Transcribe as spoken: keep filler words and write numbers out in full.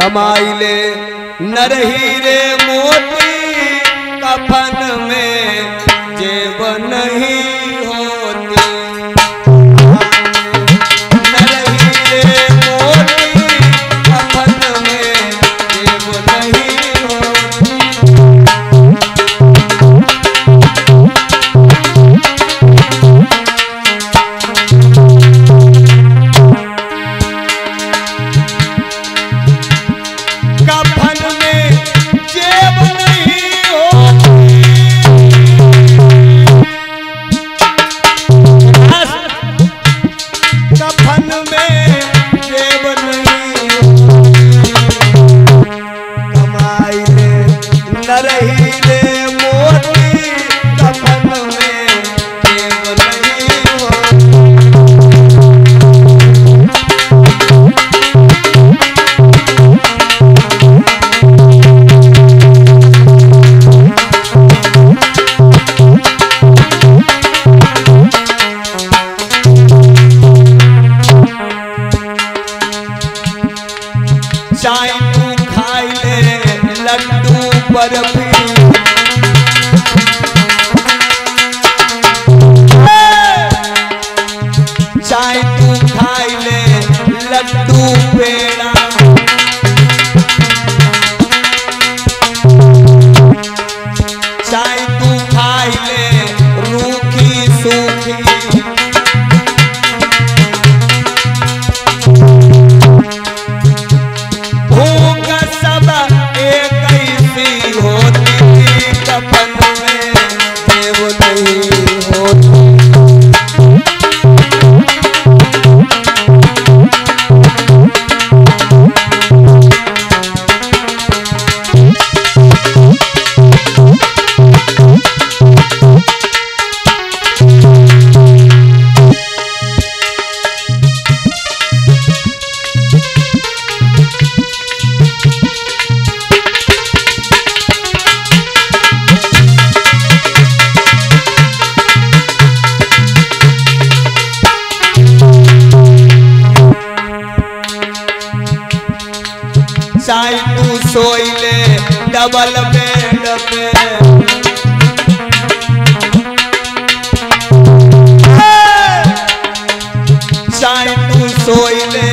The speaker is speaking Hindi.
कमाई ले न रही रे मोती कफन में जेब नहीं होती, न रही रे मोती कफन में जेब नहीं होती। चाहे तू सोई ले डबल बेड पे, चाहे तू सोई ले